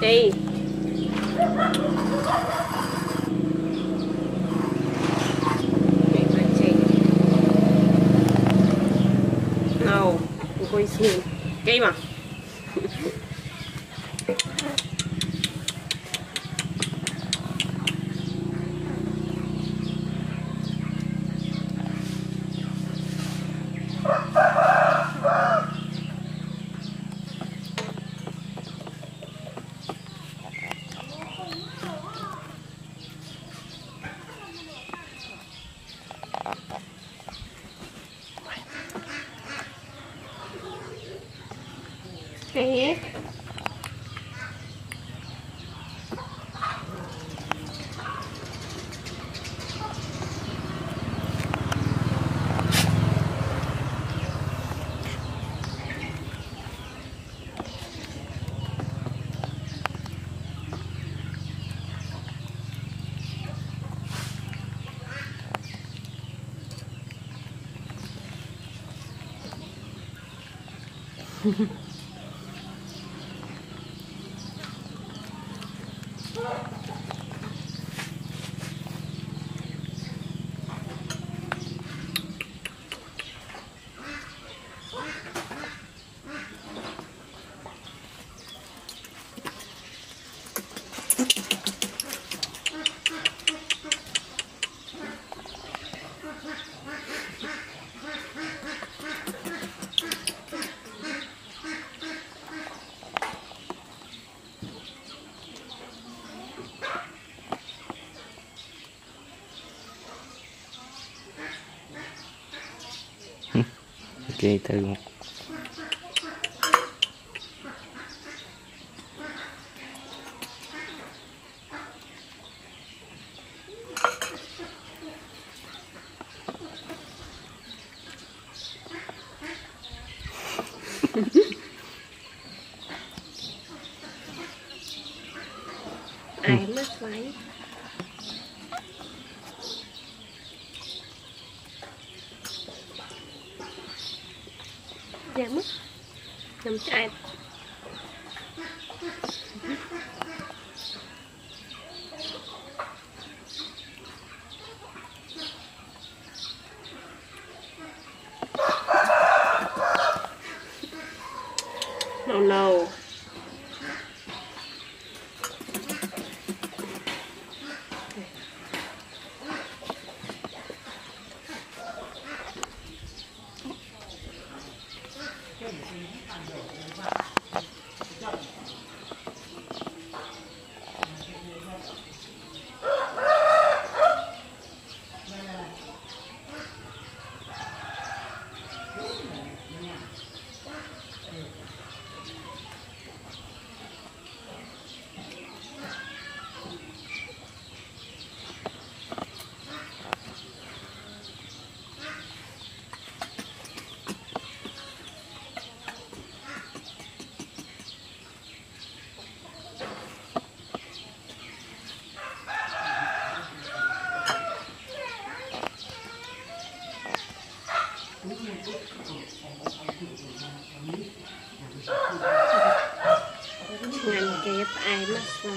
Đây. Nào, coi xin. Cái mà. Hey. Kê từ một ai mất máy. Dạ mất nằm chạy lâu lâu ngành kẹp ai mất rồi.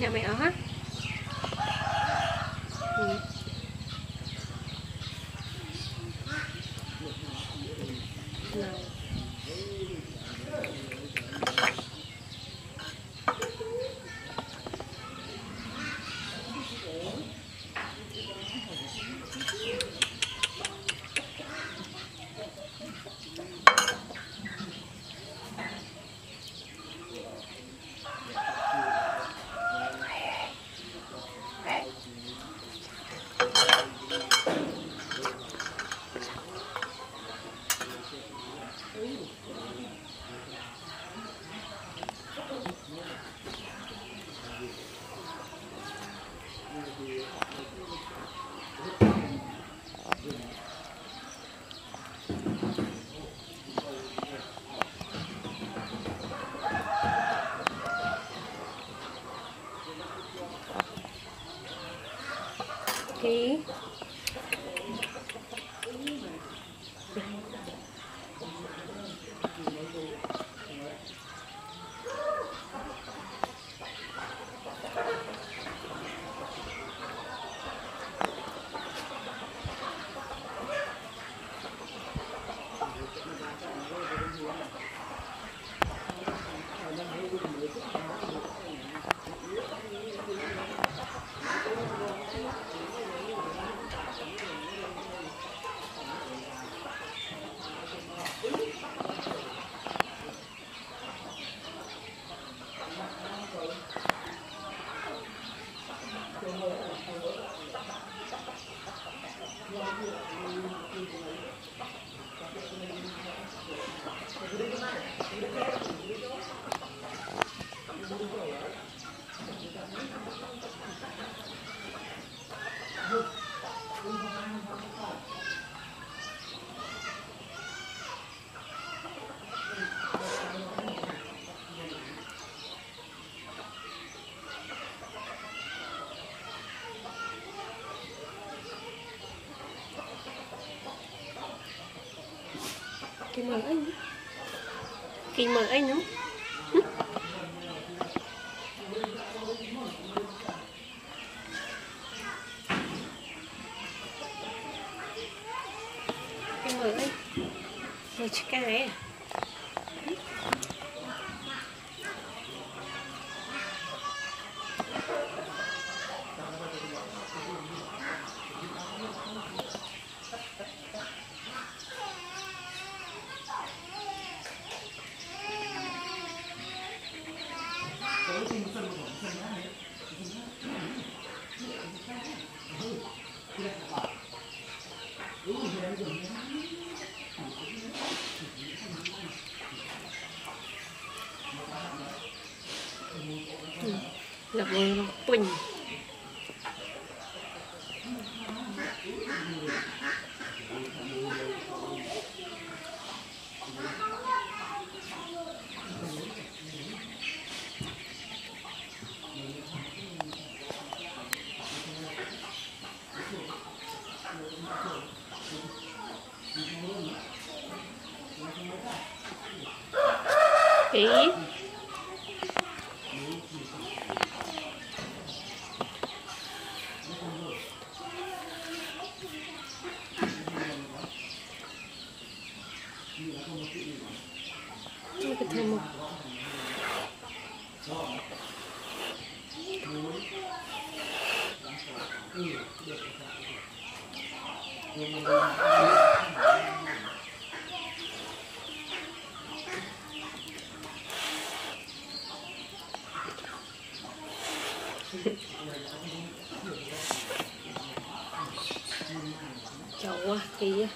nhà mày ở hả? Ừ. Okay. Kinh mời anh lắm. Kinh mời anh. Mời chị cái à? Là vừa bình ý. Chậu quá kì.